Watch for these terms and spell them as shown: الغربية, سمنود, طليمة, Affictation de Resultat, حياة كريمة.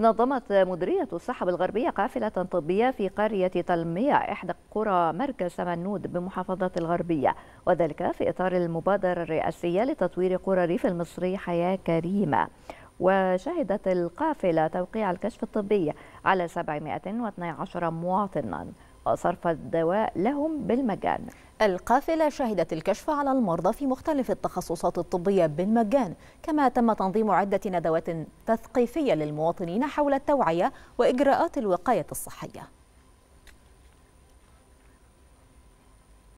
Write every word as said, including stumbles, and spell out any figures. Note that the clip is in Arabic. نظمت مديرية الصحة بالغربية قافلة طبية في قرية طليمة إحدى قرى مركز سمنود بمحافظة الغربية، وذلك في إطار المبادرة الرئاسية لتطوير قرى الريف المصري حياة كريمة. وشهدت القافلة توقيع الكشف الطبي على سبعمائة واثني عشر مواطنا وصرف الدواء لهم بالمجان. القافلة شهدت الكشف على المرضى في مختلف التخصصات الطبية بالمجان، كما تم تنظيم عدة ندوات تثقيفية للمواطنين حول التوعية وإجراءات الوقاية الصحية.